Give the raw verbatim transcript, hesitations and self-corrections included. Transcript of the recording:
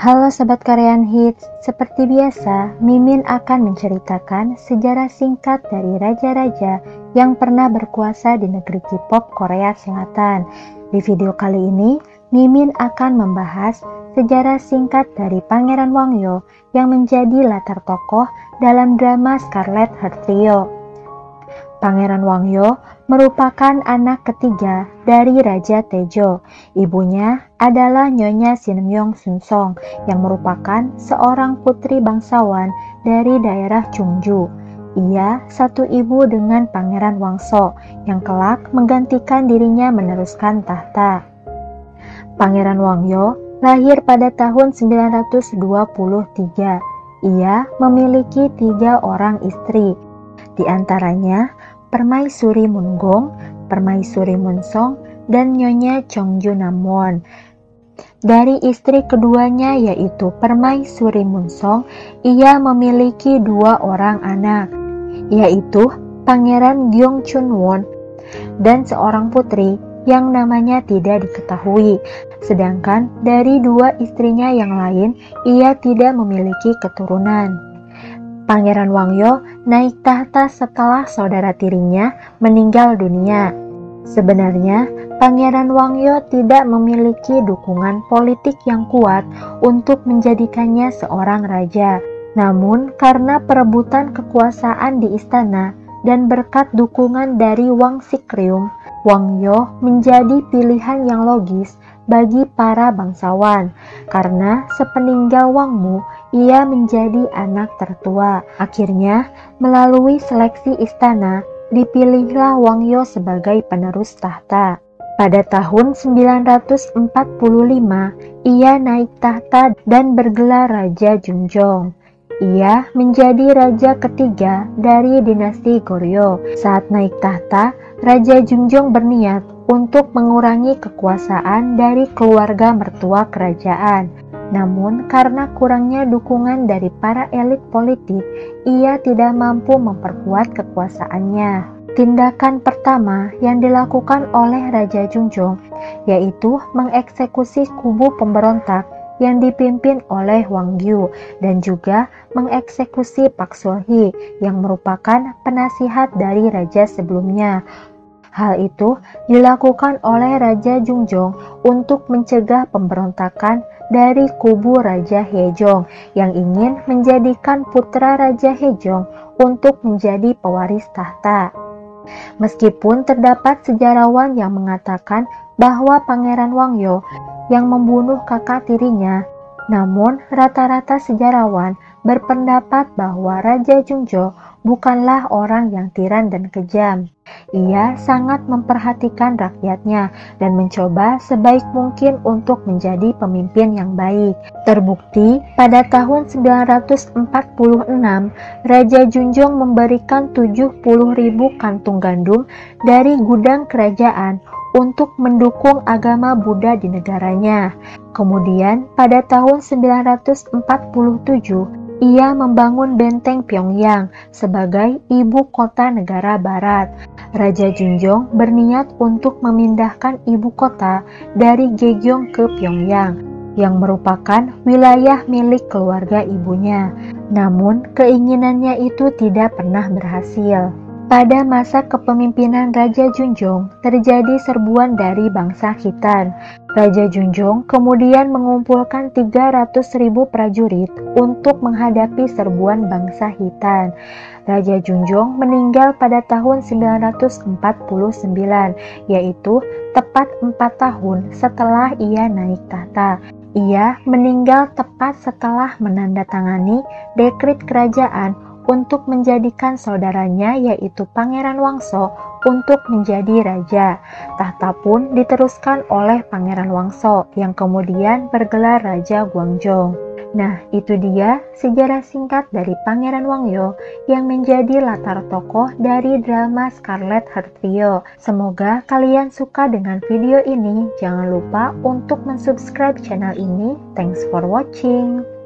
Halo Sobat Korean Hits, seperti biasa Mimin akan menceritakan sejarah singkat dari raja-raja yang pernah berkuasa di negeri K-pop Korea Selatan. Di video kali ini, Mimin akan membahas sejarah singkat dari Pangeran Wangyo yang menjadi latar tokoh dalam drama Scarlet Heart Ryeo. Pangeran Wangyo merupakan anak ketiga dari Raja Taejo. Ibunya adalah Nyonya Sinmyong Sunsong yang merupakan seorang putri bangsawan dari daerah Chungju. Ia satu ibu dengan Pangeran Wangso yang kelak menggantikan dirinya meneruskan tahta. Pangeran Wangyo lahir pada tahun sembilan ratus dua puluh tiga. Ia memiliki tiga orang istri, di antaranya Permaisuri Munggong, Permaisuri Munsong, dan Nyonya Cheongju Namwon. Dari istri keduanya yaitu Permaisuri Munsong, ia memiliki dua orang anak, yaitu Pangeran Gyeongchunwon dan seorang putri yang namanya tidak diketahui. Sedangkan dari dua istrinya yang lain, ia tidak memiliki keturunan. Pangeran Wangyo naik tahta setelah saudara tirinya meninggal dunia. Sebenarnya, Pangeran Wangyo tidak memiliki dukungan politik yang kuat untuk menjadikannya seorang raja. Namun, karena perebutan kekuasaan di istana dan berkat dukungan dari Wang Sikrium, Wangyo menjadi pilihan yang logis bagi para bangsawan, karena sepeninggal Wangmu ia menjadi anak tertua. Akhirnya, melalui seleksi istana, dipilihlah Wangyo sebagai penerus tahta. Pada tahun sembilan ratus empat puluh lima, ia naik tahta dan bergelar Raja Jungjong. Ia menjadi raja ketiga dari dinasti Goryeo. Saat naik tahta, Raja Jungjong berniat untuk mengurangi kekuasaan dari keluarga mertua kerajaan. Namun karena kurangnya dukungan dari para elit politik, ia tidak mampu memperkuat kekuasaannya. Tindakan pertama yang dilakukan oleh Raja Jungjong yaitu mengeksekusi kubu pemberontak yang dipimpin oleh Wanggyu dan juga mengeksekusi Pak Sohi yang merupakan penasihat dari raja sebelumnya. Hal itu dilakukan oleh Raja Jungjong untuk mencegah pemberontakan dari kubu Raja Hyejong yang ingin menjadikan putra Raja Hyejong untuk menjadi pewaris tahta. Meskipun terdapat sejarawan yang mengatakan bahwa Pangeran Wangyo yang membunuh kakak tirinya, namun rata-rata sejarawan berpendapat bahwa Raja Jungjong bukanlah orang yang tiran dan kejam. Ia sangat memperhatikan rakyatnya dan mencoba sebaik mungkin untuk menjadi pemimpin yang baik. Terbukti, pada tahun sembilan ratus empat puluh enam, Raja Jungjong memberikan tujuh puluh ribu kantung gandum dari gudang kerajaan untuk mendukung agama Buddha di negaranya. Kemudian, pada tahun sembilan ratus empat puluh tujuh, ia membangun benteng Pyongyang sebagai ibu kota negara barat. Raja Jungjong berniat untuk memindahkan ibu kota dari Gyeonggyeong ke Pyongyang, yang merupakan wilayah milik keluarga ibunya. Namun, keinginannya itu tidak pernah berhasil. Pada masa kepemimpinan Raja Jungjong, terjadi serbuan dari bangsa Khitan. Raja Jungjong kemudian mengumpulkan tiga ratus ribu prajurit untuk menghadapi serbuan bangsa Khitan. Raja Jungjong meninggal pada tahun sembilan ratus empat puluh sembilan, yaitu tepat empat tahun setelah ia naik tahta. Ia meninggal tepat setelah menandatangani dekrit kerajaan untuk menjadikan saudaranya yaitu Pangeran Wangso untuk menjadi raja. Tahta pun diteruskan oleh Pangeran Wangso yang kemudian bergelar Raja Guangjong. Nah, itu dia sejarah singkat dari Pangeran Wangyo yang menjadi latar tokoh dari drama Scarlet Heart Ryeo. Semoga kalian suka dengan video ini. Jangan lupa untuk mensubscribe channel ini. Thanks for watching.